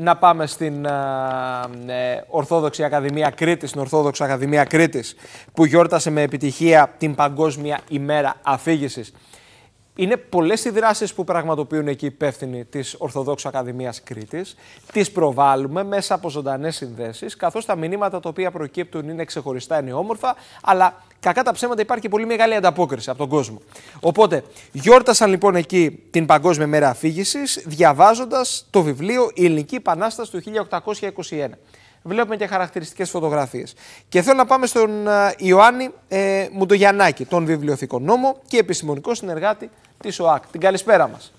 να πάμε στην Ορθόδοξη Ακαδημία Κρήτης, στην Ορθόδοξη Ακαδημία Κρήτης, που γιόρτασε με επιτυχία την Παγκόσμια ημέρα αφήγησης. Είναι πολλές οι δράσεις που πραγματοποιούν εκεί οι υπεύθυνοι της Ορθοδόξου Ακαδημίας Κρήτης. Τις προβάλλουμε μέσα από ζωντανές συνδέσεις, καθώς τα μηνύματα τα οποία προκύπτουν είναι ξεχωριστά, είναι όμορφα, αλλά κακά τα ψέματα υπάρχει και πολύ μεγάλη ανταπόκριση από τον κόσμο. Οπότε, γιόρτασαν λοιπόν εκεί την Παγκόσμια Μέρα Αφήγησης, διαβάζοντας το βιβλίο «Η Ελληνική Επανάσταση» του 1821. Βλέπουμε και χαρακτηριστικές φωτογραφίες. Και θέλω να πάμε στον Ιωάννη Μουντογιανάκη, τον βιβλιοθηκονόμο και επιστημονικό συνεργάτη της ΟΑΚ. Την καλησπέρα μας.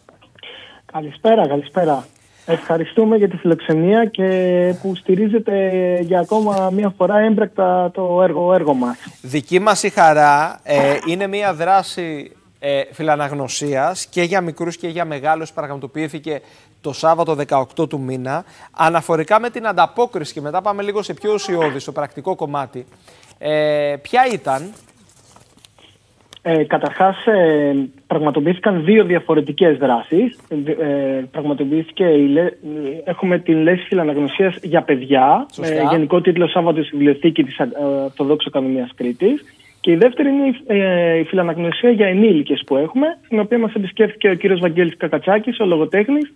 Καλησπέρα, καλησπέρα. Ευχαριστούμε για τη φιλοξενία και που στηρίζετε για ακόμα μία φορά έμπρακτα το έργο μας. Δική μας η χαρά. Είναι μία δράση φιλαναγνωσίας και για μικρούς και για μεγάλους. Πραγματοποιήθηκε το Σάββατο 18 του μήνα. Αναφορικά με την ανταπόκριση, και μετά πάμε λίγο σε πιο ουσιώδη, στο πρακτικό κομμάτι, ποια ήταν? Καταρχάς, πραγματοποιήθηκαν δύο διαφορετικές δράσεις. Έχουμε την λέξη φιλαναγνωσίας για παιδιά, γενικό τίτλο Σάββατο στη βιβλιοθήκη της Ορθοδόξου Ακαδημίας Κρήτης. Και η δεύτερη είναι η φιλαναγνωσία για ενήλικες που έχουμε, την οποία μας επισκέφθηκε ο κύριος Βαγγέλης Κακατσάκης, ο λογοτέχνης,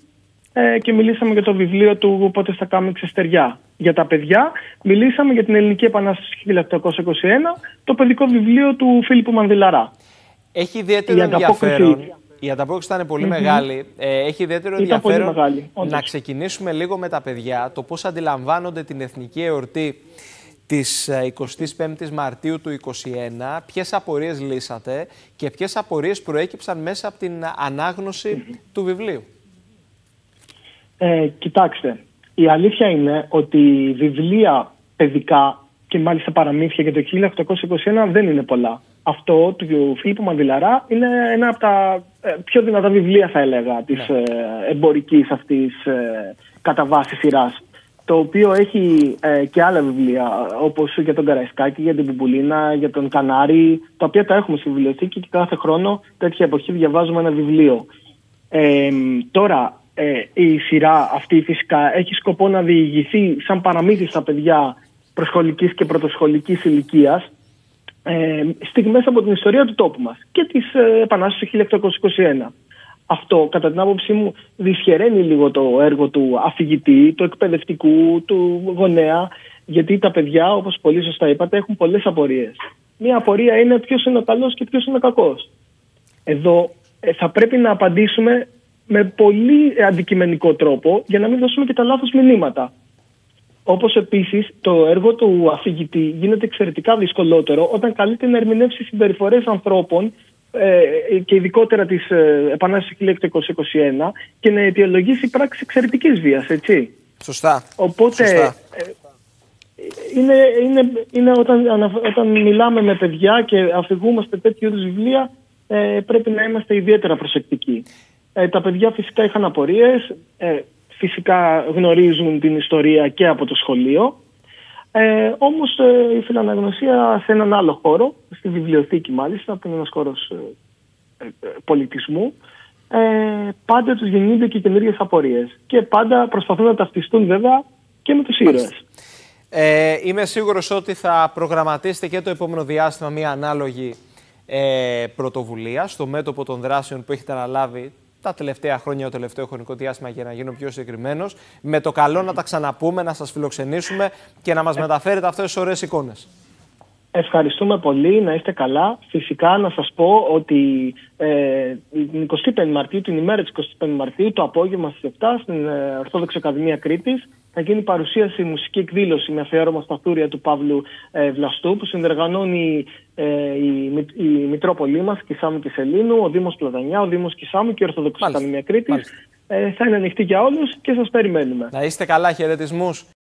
και μιλήσαμε για το βιβλίο του «Πότε στα κάμε ξεστεριά». Για τα παιδιά μιλήσαμε για την Ελληνική Επανάσταση 1821, το παιδικό βιβλίο του Φίλιππου Μανδηλαρά. Έχει ιδιαίτερο ενδιαφέρον. Η ανταπόκριση ήταν πολύ μεγάλη. Έχει ιδιαίτερο ενδιαφέρον να ξεκινήσουμε λίγο με τα παιδιά, το πώς αντιλαμβάνονται την εθνική εορτή της 25ης Μαρτίου του 2021, ποιες απορίες λύσατε και ποιες απορίες προέκυψαν μέσα από την ανάγνωση του βιβλίου? Κοιτάξτε, η αλήθεια είναι ότι βιβλία παιδικά και μάλιστα παραμύθια για το 1821 δεν είναι πολλά. Αυτό του Φίλιππου Μανδηλαρά είναι ένα από τα πιο δυνατά βιβλία, θα έλεγα, της εμπορικής αυτής κατά βάση σειράς, το οποίο έχει και άλλα βιβλία, όπως για τον Καραϊσκάκη, για την Μπουμπουλίνα, για τον Κανάρη, τα οποία τα έχουμε στη βιβλιοθήκη και κάθε χρόνο τέτοια εποχή διαβάζουμε ένα βιβλίο. Τώρα, η σειρά αυτή φυσικά έχει σκοπό να διηγηθεί σαν παραμύθι στα παιδιά προσχολικής και πρωτοσχολικής ηλικίας, στιγμές από την ιστορία του τόπου μας και της Επανάστασης του 1821. Αυτό, κατά την άποψή μου, δυσχεραίνει λίγο το έργο του αφηγητή, του εκπαιδευτικού, του γονέα, γιατί τα παιδιά, όπως πολύ σωστά είπατε, έχουν πολλές απορίες. Μία απορία είναι ποιος είναι ο καλός και ποιος είναι ο κακός. Εδώ θα πρέπει να απαντήσουμε με πολύ αντικειμενικό τρόπο για να μην δώσουμε και τα λάθος μηνύματα. Όπως επίσης το έργο του αφηγητή γίνεται εξαιρετικά δυσκολότερο όταν καλείται να ερμηνεύσει συμπεριφορές ανθρώπων και ειδικότερα της Επανάστασης 1821 και να αιτιολογήσει πράξη εξαιρετικής βίας, έτσι. Σωστά. Οπότε σωστά. Είναι όταν μιλάμε με παιδιά και αφηγούμαστε τέτοιου είδους βιβλία, πρέπει να είμαστε ιδιαίτερα προσεκτικοί. Τα παιδιά φυσικά είχαν απορίες, φυσικά γνωρίζουν την ιστορία και από το σχολείο, όμως η φιλαναγνωσία σε έναν άλλο χώρο, στη βιβλιοθήκη μάλιστα, που είναι ένας χώρος πολιτισμού, πάντα τους γεννούνται και καινούργιες απορίες και πάντα προσπαθούν να ταυτιστούν βέβαια και με τους ήρωες. Είμαι σίγουρος ότι θα προγραμματίσετε και το επόμενο διάστημα μία ανάλογη πρωτοβουλία στο μέτωπο των δράσεων που έχετε αναλάβει τα τελευταία χρόνια, το τελευταίο χρονικό διάστημα, για να γίνω πιο συγκεκριμένος, με το καλό να τα ξαναπούμε, να σας φιλοξενήσουμε και να μας μεταφέρετε αυτές τις ωραίες εικόνες. Ευχαριστούμε πολύ, να είστε καλά. Φυσικά να σας πω ότι την ημέρα της 25 Μαρτίου, το απόγευμα στις 7, στην Ορθόδοξη Ακαδημία Κρήτης, θα γίνει παρουσίαση, μουσική εκδήλωση με αφιέρωμα στα Θούρια του Παύλου Βλαστού, που συνεργανώνει η Μητρόπολή μας, Κισάμου και Σελήνου, ο Δήμος Πλατανιά, ο Δήμος Κισάμου και η Ορθοδοξική Ακαδημία Κρήτης. Θα είναι ανοιχτή για όλους και σας περιμένουμε. Να είστε καλά, χαιρετισμούς.